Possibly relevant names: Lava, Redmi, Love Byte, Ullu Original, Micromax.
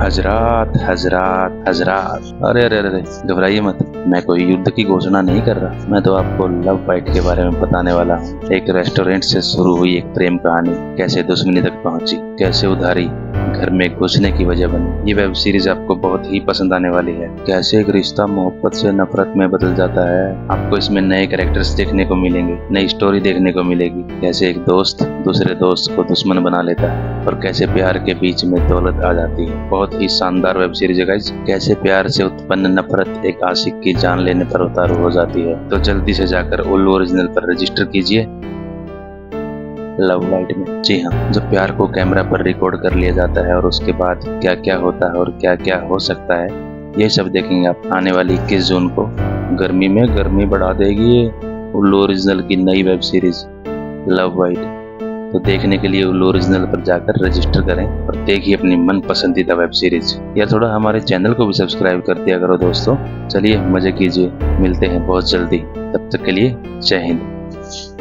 हजरात हजरात हजरात, अरे अरे अरे घबराइए मत, मैं कोई युद्ध की घोषणा नहीं कर रहा। मैं तो आपको लव बाइट के बारे में बताने वाला हूँ। एक रेस्टोरेंट से शुरू हुई एक प्रेम कहानी कैसे दुश्मनी तक पहुँची, कैसे उधारी घर में घुसने की वजह बनी। ये वेब सीरीज आपको बहुत ही पसंद आने वाली है। कैसे एक रिश्ता मोहब्बत से नफरत में बदल जाता है। आपको इसमें नए कैरेक्टर्स देखने को मिलेंगे, नई स्टोरी देखने को मिलेगी। कैसे एक दोस्त दूसरे दोस्त को दुश्मन बना लेता है और कैसे प्यार के बीच में दौलत आ जाती है। बहुत ही शानदार वेब सीरीज है गाइस। कैसे प्यार से उत्पन्न नफरत एक आशिक की जान लेने पर उतारू हो जाती है। तो जल्दी से जाकर उल्लू ओरिजिनल पर रजिस्टर कीजिए लव बाइट में। जी हाँ, जब प्यार को कैमरा पर रिकॉर्ड कर लिया जाता है और उसके बाद क्या क्या होता है और क्या क्या हो सकता है, ये सब देखेंगे आप आने वाली 21 जून को। गर्मी में गर्मी बढ़ा देगी उल्लू ओरिजिनल की नई वेब सीरीज लव बाइट। तो देखने के लिए उल्लू ओरिजिनल पर जाकर रजिस्टर करें और देखिए अपनी मन पसंदीदा वेब सीरीज। या थोड़ा हमारे चैनल को भी सब्सक्राइब कर दिया करो दोस्तों। चलिए मजे कीजिए, मिलते हैं बहुत जल्दी। तब तक के लिए जय हिंद।